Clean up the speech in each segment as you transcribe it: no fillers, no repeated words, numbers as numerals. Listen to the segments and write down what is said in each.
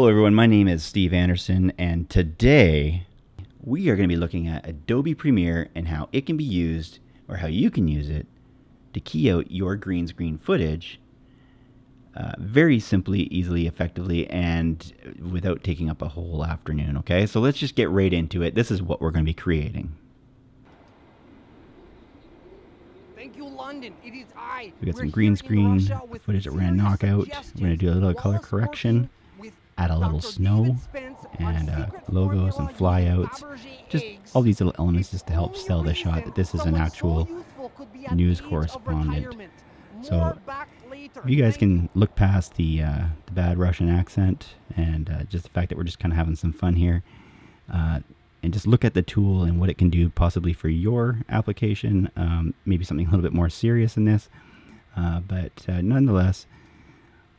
Hello everyone, my name is Steve Anderson, and today we are going to be looking at Adobe Premiere and how it can be used, or how you can use it, to key out your green screen footage very simply, easily, effectively, and without taking up a whole afternoon, okay? So let's just get right into it. This is what we're going to be creating. London, it is I. We got some green screen footage that we're going to knock out. We're going to do a little color correction, add a little snow, and logos and flyouts. Just all these little elements just to help sell the shot that this is an actual news correspondent. So if you guys can look past the bad Russian accent and just the fact that we're just kind of having some fun here. And just look at the tool and what it can do possibly for your application, maybe something a little bit more serious than this, but nonetheless,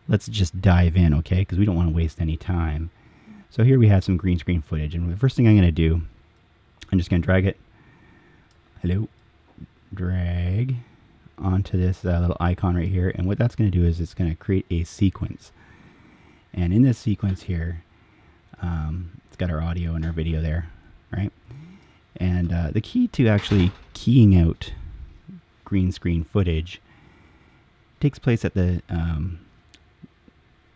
let's just dive in, okay, because we don't want to waste any time. So here we have some green screen footage, and the first thing I'm going to do, I'm just going to drag it, drag onto this little icon right here, and what that's going to do is it's going to create a sequence, and in this sequence here, it's got our audio and our video there. Right, and the key to actually keying out green screen footage takes place at the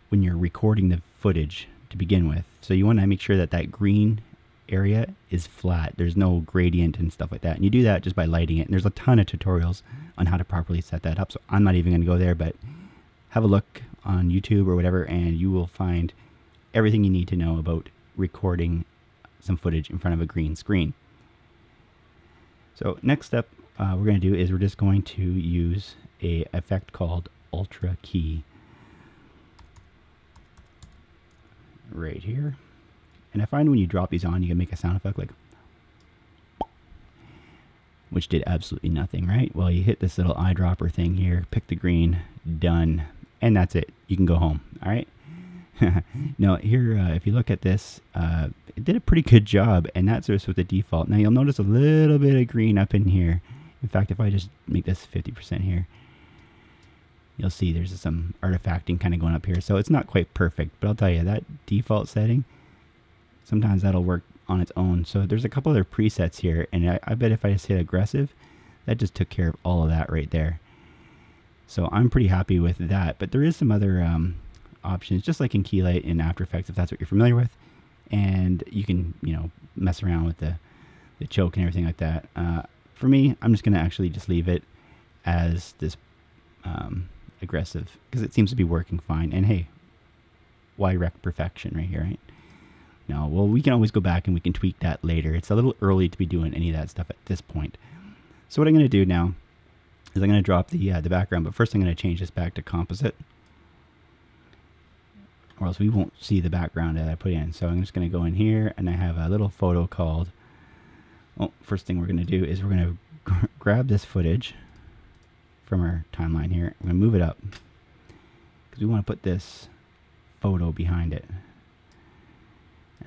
when you're recording the footage to begin with. So you want to make sure that that green area is flat. There's no gradient and stuff like that. And you do that just by lighting it. And there's a ton of tutorials on how to properly set that up. So I'm not even going to go there, but have a look on YouTube or whatever, and you will find everything you need to know about recording some footage in front of a green screen. So next step we're going to do is we're just going to use a effect called Ultra Key right here. And I find when you drop these on, you can make a sound effect like, which did absolutely nothing, right? Well, you hit this little eyedropper thing here, pick the green, done, and that's it. You can go home, all right? Now here, if you look at this, it did a pretty good job, and that's just with the default. Now you'll notice a little bit of green up in here. In fact, if I just make this 50% here, you'll see there's some artifacting kind of going up here. So it's not quite perfect, but I'll tell you, that default setting, sometimes that'll work on its own. So there's a couple other presets here, and I bet if I just hit aggressive, that just took care of all of that right there. So I'm pretty happy with that, but there is some other options, just like in Keylight and After Effects, if that's what you're familiar with, and you can, you know, mess around with the choke and everything like that. For me, I'm just going to actually just leave it as this aggressive, because it seems to be working fine. And hey, why wreck perfection right here, right? No, well, we can always go back and we can tweak that later. It's a little early to be doing any of that stuff at this point. So what I'm going to do now is I'm going to drop the background, but first I'm going to change this back to composite, or else we won't see the background that I put in. So I'm just going to go in here, and I have a little photo called, first thing we're going to do is we're going to grab this footage from our timeline here. I'm going to move it up because we want to put this photo behind it.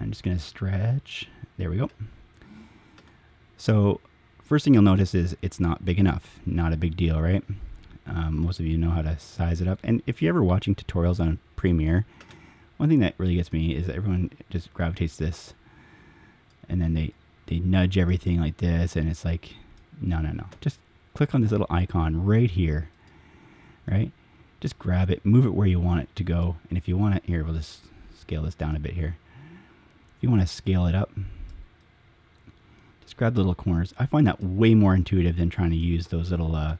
I'm just going to stretch. There we go. So first thing you'll notice is it's not big enough. Not a big deal, right? Most of you know how to size it up. And if you're ever watching tutorials on Premiere, one thing that really gets me is that everyone just gravitates this, and then they nudge everything like this, and it's like, no. Just click on this little icon right here, right? Just grab it, move it where you want it to go, and if you want it, here, we'll just scale this down a bit here. If you want to scale it up, just grab the little corners. I find that way more intuitive than trying to use those little,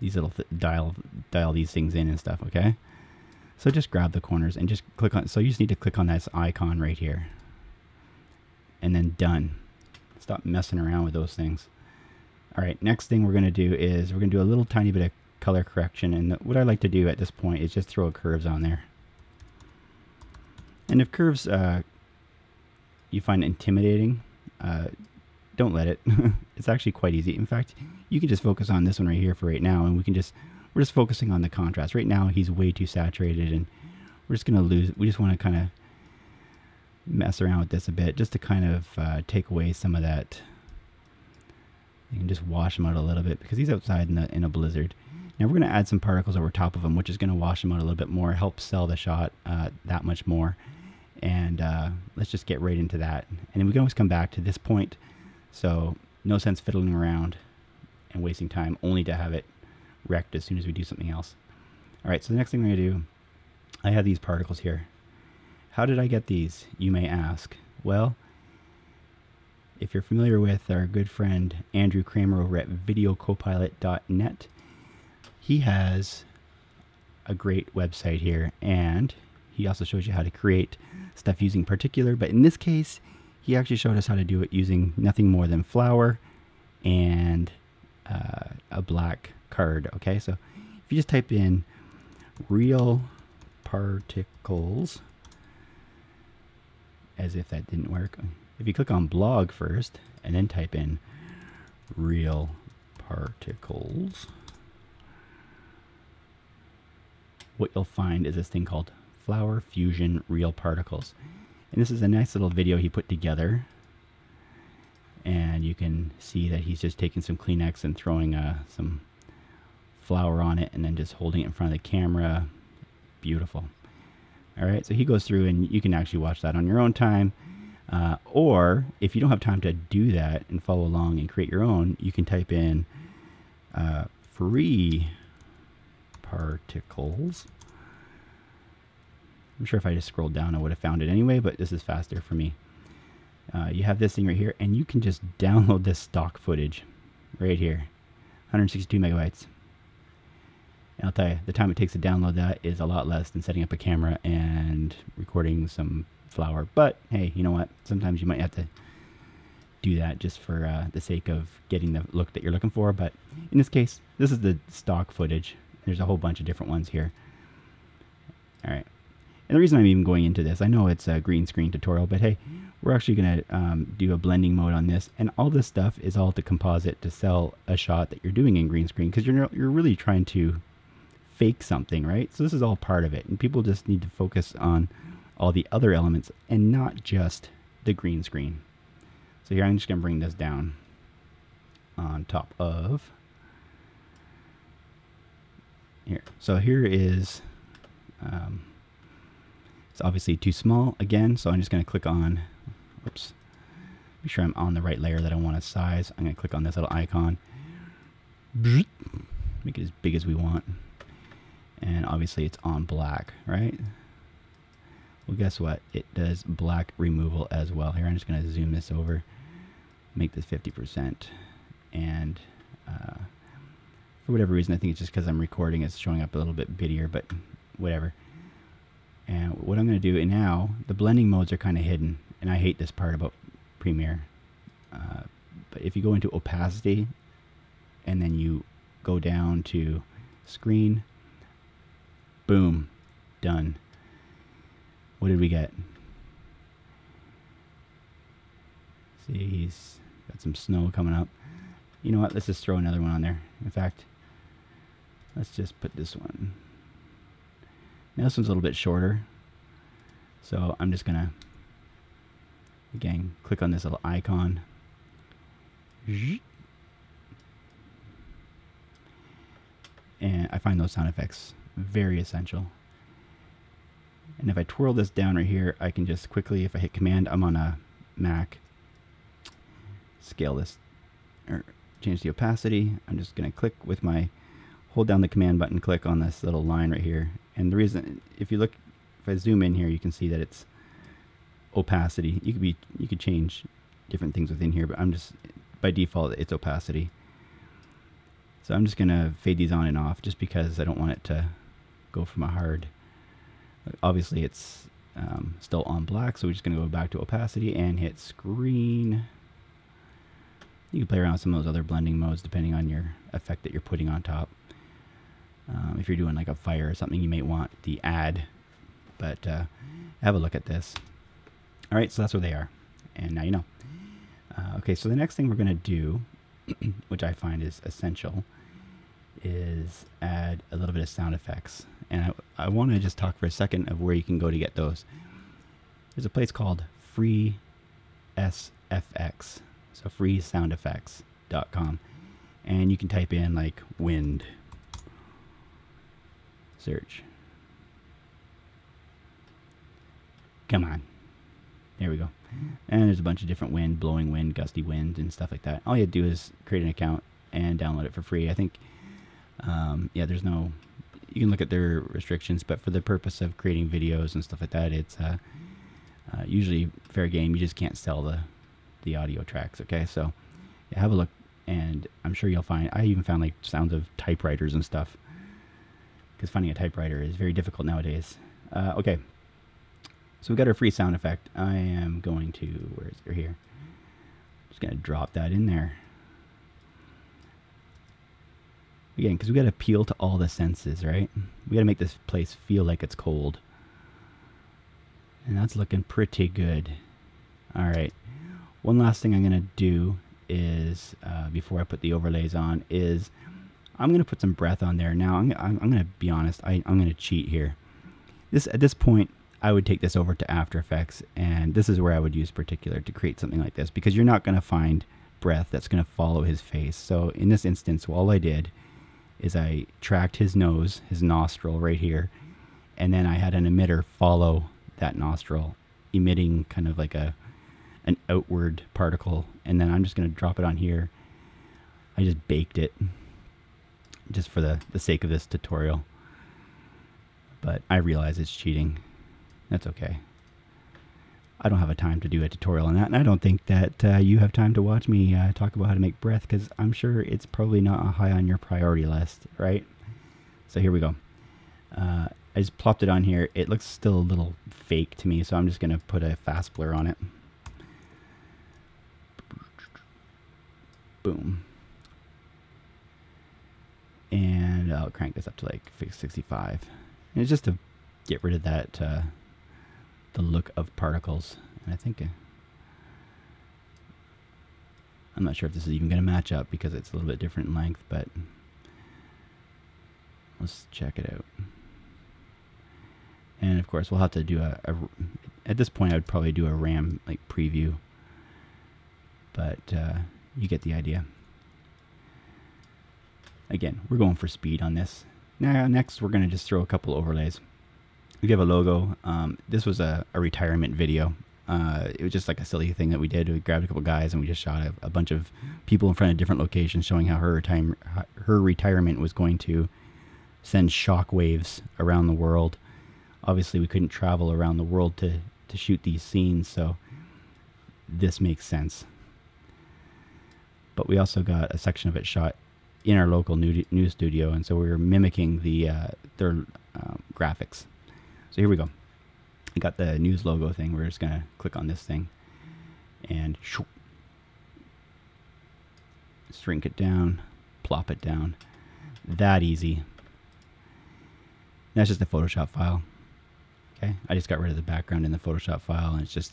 these little dial these things in and stuff, okay? So just grab the corners and just click on, so you just need to click on this icon right here. And then done. Stop messing around with those things. All right, next thing we're gonna do is we're gonna do a little tiny bit of color correction, and what I like to do at this point is just throw curves on there. And if curves you find intimidating, don't let it. It's actually quite easy. In fact, you can just focus on this one right here for right now, and we can just, we're just focusing on the contrast. Right now, he's way too saturated, and we're just going to lose, we just want to kind of mess around with this a bit, just to kind of take away some of that. You can just wash him out a little bit, because he's outside in a blizzard. Now we're going to add some particles over top of them, which is going to wash them out a little bit more, help sell the shot that much more. And let's just get right into that. And then we can always come back to this point. So no sense fiddling around and wasting time only to have it wrecked as soon as we do something else. All right, so the next thing I'm going to do, I have these particles here. How did I get these, you may ask? Well, if you're familiar with our good friend Andrew Kramer over at videocopilot.net, he has a great website here, and he also shows you how to create stuff using Particular, but in this case, he actually showed us how to do it using nothing more than flour and a black card. Okay, so if you just type in real particles, as if that didn't work. If you click on blog first and then type in real particles, what you'll find is this thing called Flower Fusion Real Particles. And this is a nice little video he put together. And you can see that he's just taking some Kleenex and throwing some flour on it and then just holding it in front of the camera. Beautiful. All right, so he goes through and you can actually watch that on your own time. Or if you don't have time to do that and follow along and create your own, you can type in free particles. I'm sure if I just scrolled down I would have found it anyway, but this is faster for me. You have this thing right here, and you can just download this stock footage right here, 162 megabytes. And I'll tell you, the time it takes to download that is a lot less than setting up a camera and recording some flower. But hey, you know what? Sometimes you might have to do that just for the sake of getting the look that you're looking for. But in this case, this is the stock footage. There's a whole bunch of different ones here. All right. And the reason I'm even going into this, I know it's a green screen tutorial, but hey, we're actually going to do a blending mode on this. And all this stuff is all to composite to sell a shot that you're doing in green screen, because you're really trying to fake something, right? So this is all part of it. And people just need to focus on all the other elements and not just the green screen. So here I'm just going to bring this down on top of here. So here is, it's obviously too small again, so I'm just going to click on, oops, make sure I'm on the right layer that I want to size. I'm going to click on this little icon, make it as big as we want. And obviously it's on black, right? Well, guess what? It does black removal as well. Here, I'm just going to zoom this over, make this 50%. And for whatever reason, I think it's just because I'm recording, it's showing up a little bit bittier, but whatever. And what I'm going to do now, the blending modes are kind of hidden. And I hate this part about Premiere. But if you go into opacity, and then you go down to screen, boom, done. What did we get? See, he's got some snow coming up. You know what? Let's just throw another one on there. In fact, let's just put this one. Now this one's a little bit shorter. So I'm just going to, again, click on this little icon. And I find those sound effects very essential. And if I twirl this down right here, I can just quickly, if I hit Command, I'm on a Mac, scale this, or change the opacity. I'm just going to click with my, hold down the Command button, click on this little line right here. And the reason, if you look, if I zoom in here, you can see that it's opacity. You could change different things within here, but I'm just, by default, it's opacity. So I'm just going to fade these on and off just because I don't want it to go from a hard... Obviously it's still on black, so we're just going to go back to opacity and hit screen. You can play around with some of those other blending modes depending on your effect that you're putting on top. If you're doing like a fire or something, you may want the add, but have a look at this. All right, so that's where they are, and now you know. Okay, so the next thing we're going to do, which I find is essential, is add a little bit of sound effects. And I want to just talk for a second of where you can go to get those. There's a place called free SFX, so freesoundeffects.com, and you can type in like wind search. Come on. There we go. And there's a bunch of different wind, blowing wind, gusty wind, and stuff like that. All you have to do is create an account and download it for free. I think, yeah, there's no... You can look at their restrictions, but for the purpose of creating videos and stuff like that, it's usually fair game. You just can't sell the audio tracks, okay? So yeah, have a look, and I'm sure you'll find... I even found like sounds of typewriters and stuff, because finding a typewriter is very difficult nowadays. Okay. So we've got our free sound effect. I am going to, where is it, here. I'm just gonna drop that in there. Again, because we gotta appeal to all the senses, right? We gotta make this place feel like it's cold. And that's looking pretty good. All right, one last thing I'm gonna do is, before I put the overlays on, is I'm gonna put some breath on there. Now, I'm gonna be honest, I'm gonna cheat here. At this point, I would take this over to After Effects, and this is where I would use Particular to create something like this, because you're not going to find breath that's going to follow his face. So in this instance, all I did is I tracked his nose, his nostril right here, and then I had an emitter follow that nostril, emitting kind of like an outward particle, and then I'm just going to drop it on here. I just baked it just for the sake of this tutorial, but I realize it's cheating. That's okay. I don't have a time to do a tutorial on that, and I don't think that you have time to watch me talk about how to make breath, because I'm sure it's probably not high on your priority list, right? So here we go. I just plopped it on here. It looks still a little fake to me, so I'm just going to put a fast blur on it. Boom. And I'll crank this up to like 65. And it's just to get rid of that... the look of particles, and I think I'm not sure if this is even going to match up because it's a little bit different in length, but let's check it out. And of course, we'll have to do a at this point I would probably do a RAM like preview, but you get the idea. Again, we're going for speed on this. Now next we're going to just throw a couple overlays. We have a logo. This was a retirement video. It was just like a silly thing that we did. We grabbed a couple guys and we just shot a bunch of people in front of different locations, showing how her retirement was going to send shockwaves around the world. Obviously, we couldn't travel around the world to shoot these scenes, so this makes sense. But we also got a section of it shot in our local news studio, and so we were mimicking their graphics. So here we go. I got the news logo thing. We're just going to click on this thing and shoo, shrink it down, plop it down. That easy. That's just a Photoshop file. Okay. I just got rid of the background in the Photoshop file, and it's just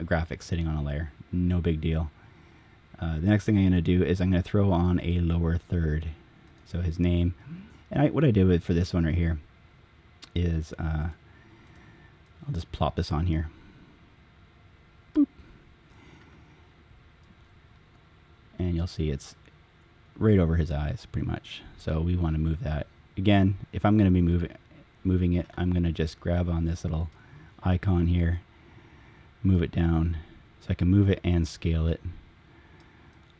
a graphic sitting on a layer. No big deal. The next thing I'm going to do is I'm going to throw on a lower third. So his name. And what I did for this one right here is I'll just plop this on here. Boop. And you'll see it's right over his eyes pretty much, so we want to move that. Again, if I'm going to be moving it, I'm going to just grab on this little icon here, move it down so I can move it and scale it.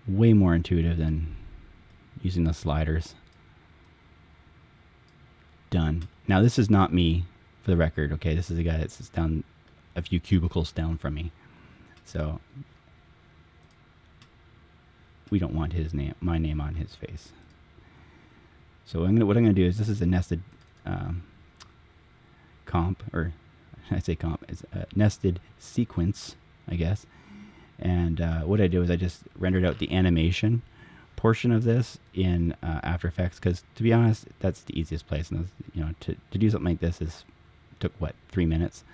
Way more intuitive than using the sliders. Done. Now this is not me, for the record, okay? This is a guy that's down a few cubicles down from me, so we don't want his name, my name, on his face. So what I'm gonna do is, this is a nested comp, or I say comp, it's a nested sequence, I guess. And what I do is I just rendered out the animation portion of this in After Effects, because to be honest, that's the easiest place. And you know, to do something like this took what, 3 minutes.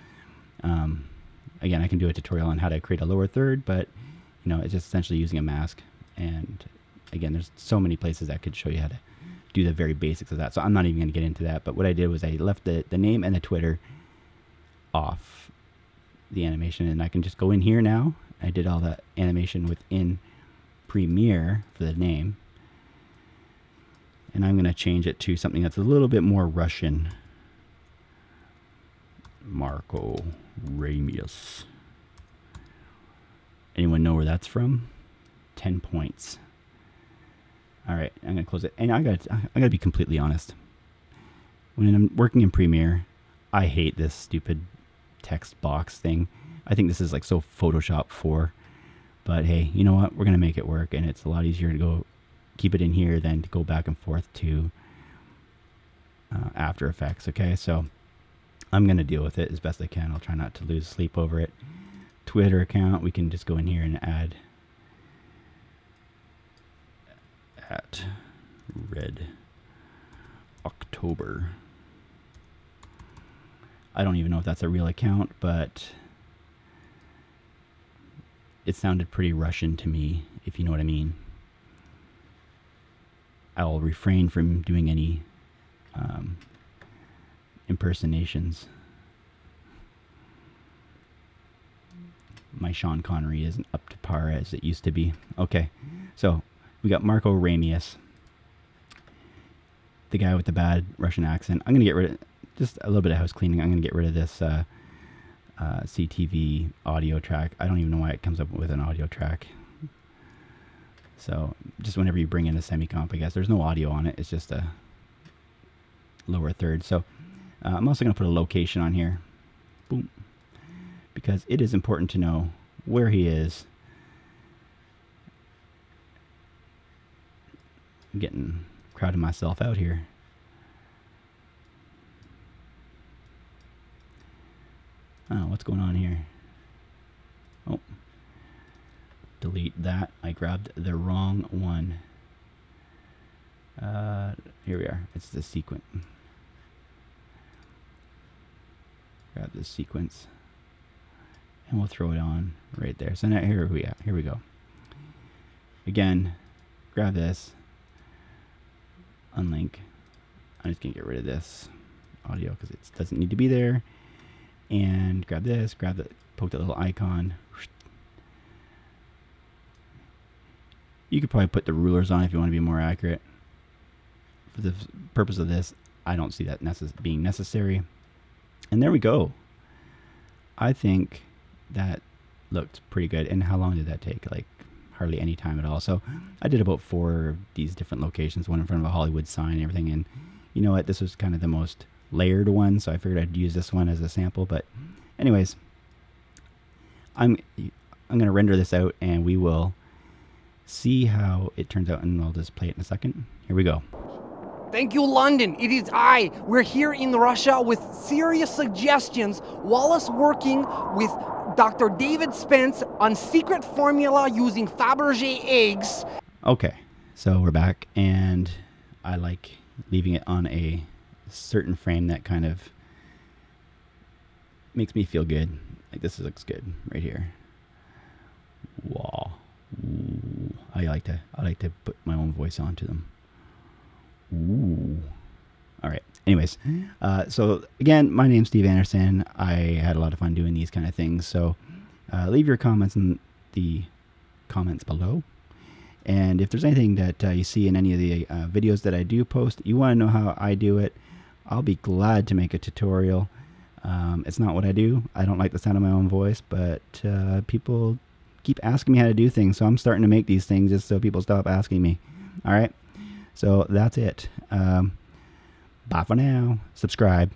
Again, I can do a tutorial on how to create a lower third, but you know, it's just essentially using a mask. And again, there's so many places that could show you how to do the very basics of that. So I'm not even going to get into that. But what I did was I left the name and the Twitter off the animation, and I can just go in here now. I did all that animation within Premiere for the name, And I'm going to change it to something that's a little bit more Russian. Marco Ramius. Anyone know where that's from? 10 points. All right, I'm going to close it. And I got to be completely honest. When I'm working in Premiere, I hate this stupid text box thing. I think this is like so Photoshop 4. But hey, you know what? We're going to make it work, and it's a lot easier to go keep it in here than to go back and forth to After Effects, okay? So I'm going to deal with it as best I can. I'll try not to lose sleep over it. Twitter account, we can just go in here and add at Red October. I don't even know if that's a real account, but it sounded pretty Russian to me, if you know what I mean. I'll refrain from doing any impersonations. My Sean Connery isn't up to par as it used to be. Okay, so we got Marco Ramius, the guy with the bad Russian accent. I'm going to get rid of, just a little bit of house cleaning, I'm going to get rid of this CTV audio track. I don't even know why it comes up with an audio track. So just whenever you bring in a semi-comp, I guess there's no audio on it. It's just a lower third. So I'm also going to put a location on here, boom, because it is important to know where he is. I'm getting crowded myself out here. Oh, what's going on here? Oh, delete that. I grabbed the wrong one. Here we are. It's the sequence. Grab the sequence, and we'll throw it on right there. So now here we are. Here we go. Again, grab this. Unlink. I'm just gonna get rid of this audio because it doesn't need to be there. And grab this, grab the, poke that little icon. You could probably put the rulers on if you want to be more accurate. For the purpose of this, I don't see that being necessary. And there we go. I think that looked pretty good. And how long did that take? Like hardly any time at all. So I did about 4 of these different locations, one in front of a Hollywood sign and everything. And you know what? This was kind of the most layered one, so I figured I'd use this one as a sample. But anyways, I'm gonna render this out and we will see how it turns out, and I'll just play it in a second. Here we go. Thank you, London. It is I. We're here in Russia with serious suggestions while us working with Dr. David Spence on secret formula using Fabergé eggs. Okay, so we're back, and I like leaving it on a certain frame that kind of makes me feel good. Like this looks good right here. Wow. Ooh. I like to put my own voice onto them. Ooh. All right. Anyways, so again, my name's Steve Anderson. I had a lot of fun doing these kind of things. So leave your comments in the comments below. And if there's anything that you see in any of the videos that I do post, you want to know how I do it, I'll be glad to make a tutorial. It's not what I do. I don't like the sound of my own voice, but people keep asking me how to do things, so I'm starting to make these things just so people stop asking me. All right, so that's it. Bye for now. Subscribe.